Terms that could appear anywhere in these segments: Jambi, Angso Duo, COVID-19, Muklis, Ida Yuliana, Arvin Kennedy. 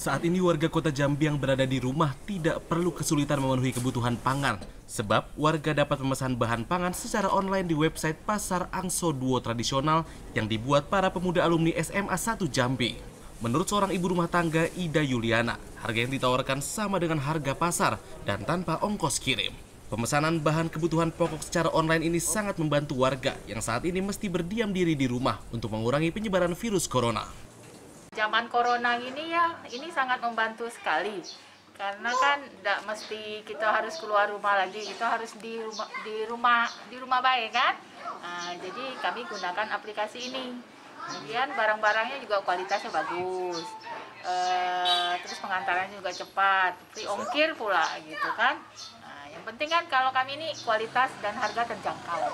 Saat ini warga kota Jambi yang berada di rumah tidak perlu kesulitan memenuhi kebutuhan pangan. Sebab warga dapat memesan bahan pangan secara online di website pasar Angso Duo tradisional yang dibuat para pemuda alumni SMA 1 Jambi. Menurut seorang ibu rumah tangga Ida Yuliana, harga yang ditawarkan sama dengan harga pasar dan tanpa ongkos kirim. Pemesanan bahan kebutuhan pokok secara online ini sangat membantu warga yang saat ini mesti berdiam diri di rumah untuk mengurangi penyebaran virus corona. Zaman corona ini ya, ini sangat membantu sekali. Karena kan tidak mesti kita harus keluar rumah lagi, kita harus di rumah baik kan. Nah, jadi kami gunakan aplikasi ini. Kemudian barang-barangnya juga kualitasnya bagus. Terus pengantarannya juga cepat, free ongkir pula gitu kan. Yang penting kan kalau kami ini kualitas dan harga terjangkau.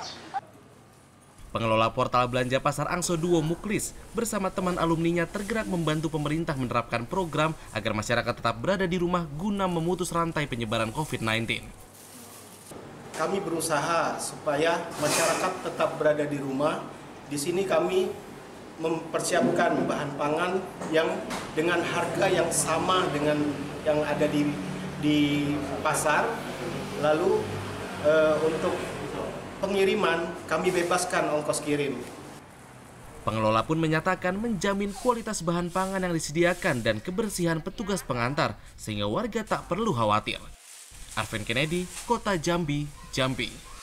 Pengelola portal belanja pasar Angso Duo Muklis bersama teman alumninya tergerak membantu pemerintah menerapkan program agar masyarakat tetap berada di rumah guna memutus rantai penyebaran COVID-19. Kami berusaha supaya masyarakat tetap berada di rumah. Di sini kami mempersiapkan bahan pangan yang dengan harga yang sama dengan yang ada di pasar. Lalu untuk pengiriman kami bebaskan ongkos kirim. Pengelola pun menyatakan menjamin kualitas bahan pangan yang disediakan dan kebersihan petugas pengantar sehingga warga tak perlu khawatir. Arvin Kennedy, Kota Jambi, Jambi.